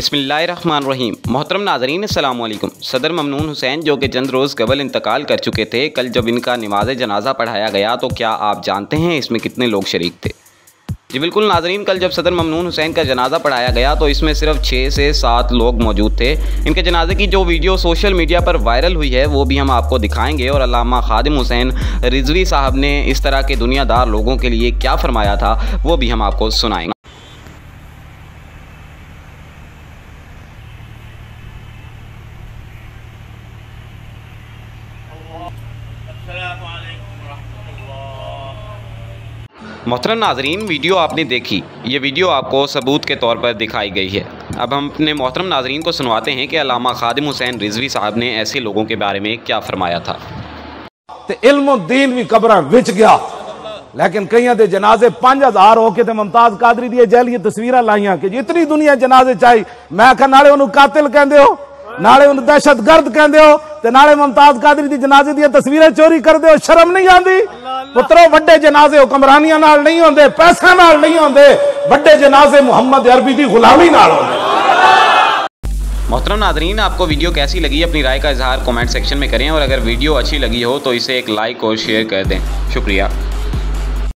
बिस्मिल्लाहिर्रहमानिर्रहीम। मोहतरम नाजरीन, अस्सलाम वालेकुम। सदर ममनून हुसैन जो कि चंद रोज़ कबल इंतकाल कर चुके थे, कल जब इनका नमाज जनाजा पढ़ाया गया तो क्या आप जानते हैं इसमें कितने लोग शरीक थे? जी बिल्कुल नाजरीन, कल जब सदर ममनून हुसैन का जनाजा पढ़ाया गया तो इसमें सिर्फ 6 से 7 लोग मौजूद थे। इनके जनाजे की जो वीडियो सोशल मीडिया पर वायरल हुई है वो भी हम आपको दिखाएंगे, और अल्लामा खादिम हुसैन रिज़वी साहब ने इस तरह के दुनियादार लोगों के लिए क्या फरमाया था वो भी हम आपको सुनाएंगे। मोहतरम नाजरीन, वीडियो आपने देखी, ये वीडियो आपको सबूत के तौर पर दिखाई गई है। अब हम अपने मोहतरम नाजरीन को सुनवाते हैं कि अल्लामा खादिम हुसैन रिज़वी साहब ने ऐसे लोगों के बारे में क्या फरमाया था। ते इल्म दीन भी कब्रां विच गया, लेकिन कईयां दे जनाजे 5000 होके ते मुमताज कादरी दी जेल दी तस्वीरां लाईयां कि इतनी दुनिया जनाजे चाही। मैं आखा नाले उन्हें कातिल कहंदे हो, नाले उन्हें दहशतगर्द कहंदे हो, ते नाले मुमताज कादरी दी जनाजे दी तस्वीरां चोरी करदे हो, शर्म नहीं आंदी? पुत्रो वड्डे जनाजे हुक्मरानियां नाल नहीं होंदे, पैसा नाल नहीं होंदे, वड्डे जनाजे मुहम्मद अरबी दी गुलामी नाल होंदे। मोहतरम नाजरीन, आपको वीडियो कैसी लगी अपनी राय का इजहार कमेंट सेक्शन में करें, और अगर वीडियो अच्छी लगी हो तो इसे एक लाइक और शेयर कर दें। शुक्रिया।